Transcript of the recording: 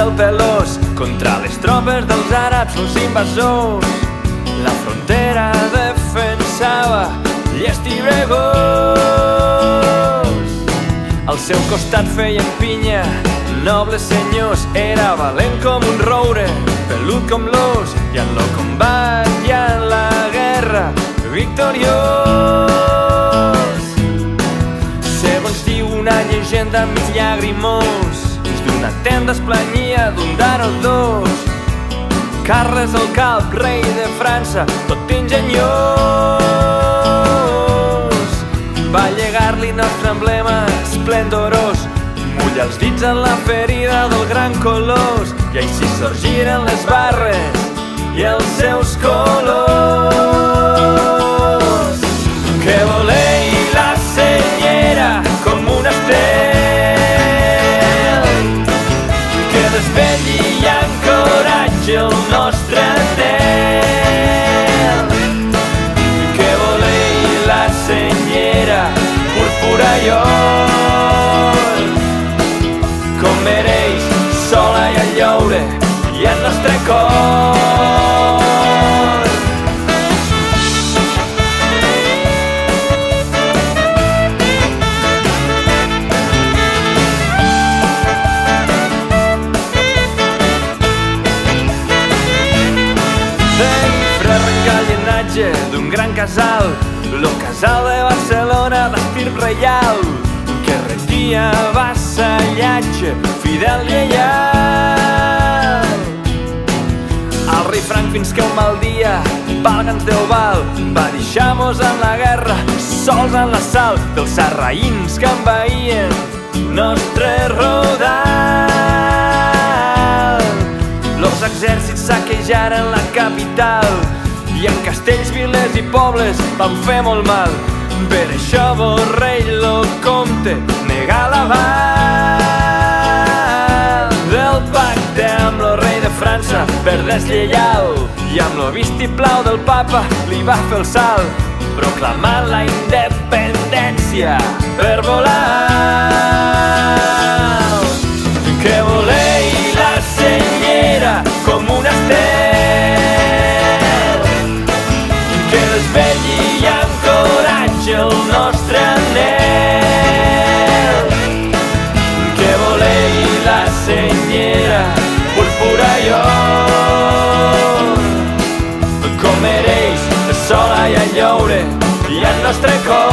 amaga el pelós contra les tropes dels àrabs o els invasors. La frontera defensava llest i bregós. Al seu costat feien pinya nobles senyors. Era valent com un roure, pelut com l'os, i en el combat i en la guerra victoriós. Segons diu una llegenda mig llagrimós, dins d'una tenda es planyia d'un d'ara als dos. Carles el Calb, rei de França, tot enginyós, va llegar-li nostre emblema esplendorós. Mulla els dits en la ferida del gran Colós, i així sorgiren les barres i els seus colors. Que volei la senyera com un estel, que desvelli i amb coratge el nostre tel. Que volei la senyera púrpura i or, i el nostre cor. Sempre arrenca el llinatge d'un gran casal, lo casal de Barcelona, l'estirp reial, que retia vassallatge fidel i lleial. El rei Franc, fins que un mal dia, valga'ns Déu val, va deixar-nos en la guerra, sols en l'assalt dels sarraïns que envaïen nostre rodal. Los exèrcits saquejaren la capital i en castells, viles i pobles van fer molt mal. Per això vos rei lo compte negà l'aval del pacte amb lo rei de França per deslleial, i amb lo vistiplau del papa li va fer el salt, proclamant la independència per volar. Que volei la senyera com un estel, que desvelli i amb coratge el nostre anhel. Que volei la senyera púrpura i or, com mereix el sol i el lloure i el nostre cor.